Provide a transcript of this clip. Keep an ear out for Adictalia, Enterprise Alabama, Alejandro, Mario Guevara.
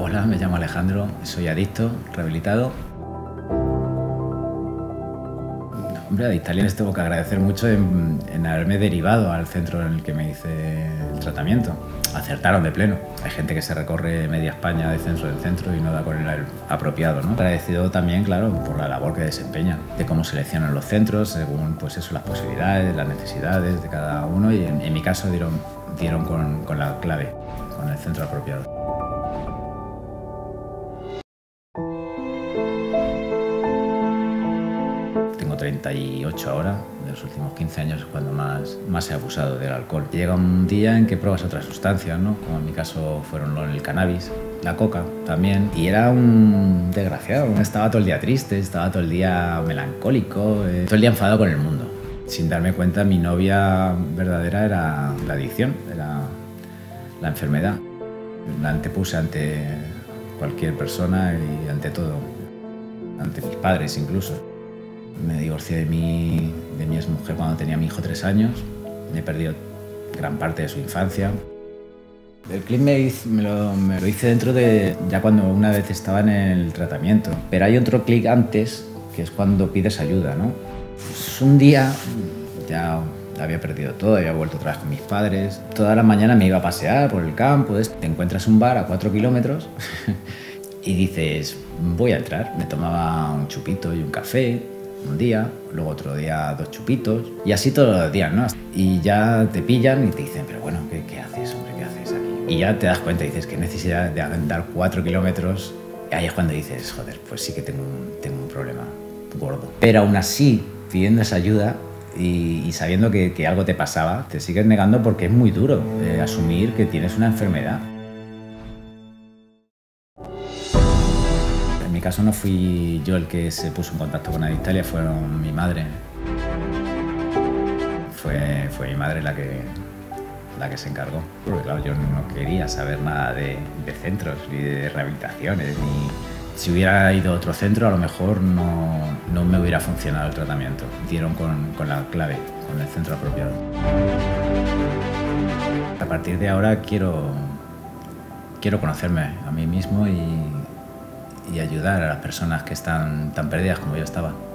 Hola, me llamo Alejandro, soy adicto, rehabilitado. Hombre, Adictalia, les tengo que agradecer mucho en haberme derivado al centro en el que me hice el tratamiento. Acertaron de pleno. Hay gente que se recorre media España de centro en centro y no da con el apropiado, ¿no? Agradecido también, claro, por la labor que desempeñan, de cómo seleccionan los centros, según pues eso, las posibilidades, las necesidades de cada uno, y en mi caso dieron con la clave, con el centro apropiado. Tengo 38 ahora, de los últimos 15 años es cuando más he abusado del alcohol. Llega un día en que pruebas otras sustancias, ¿no? Como en mi caso fueron el cannabis, la coca también. Y era un desgraciado, estaba todo el día triste, estaba todo el día melancólico, todo el día enfadado con el mundo. Sin darme cuenta, mi novia verdadera era la adicción, era la enfermedad. La antepuse ante cualquier persona y ante todo, ante mis padres incluso. Me divorcié de mi exmujer cuando tenía a mi hijo 3 años. He perdido gran parte de su infancia. El clip me lo hice dentro de... ya cuando una vez estaba en el tratamiento. Pero hay otro clic antes, que es cuando pides ayuda, ¿no? Pues un día ya había perdido todo, había vuelto otra vez con mis padres. Toda la mañana me iba a pasear por el campo. Te encuentras un bar a 4 kilómetros y dices, voy a entrar. Me tomaba un chupito y un café. Un día, luego otro día 2 chupitos, y así todos los días, ¿no? Y ya te pillan y te dicen, pero bueno, ¿qué haces, hombre? ¿Qué haces aquí? Y ya te das cuenta y dices, ¿qué necesidad de andar 4 kilómetros? Y ahí es cuando dices, joder, pues sí que tengo un problema gordo. Pero aún así, pidiendo esa ayuda y sabiendo que algo te pasaba, te sigues negando porque es muy duro asumir que tienes una enfermedad. En mi caso no fui yo el que se puso en contacto con Adictalia, fueron mi madre. Fue mi madre la que se encargó. Porque claro, yo no quería saber nada de centros, ni de rehabilitaciones, ni... Si hubiera ido a otro centro, a lo mejor no me hubiera funcionado el tratamiento. Dieron con la clave, con el centro apropiado. A partir de ahora quiero conocerme a mí mismo y ayudar a las personas que están tan perdidas como yo estaba.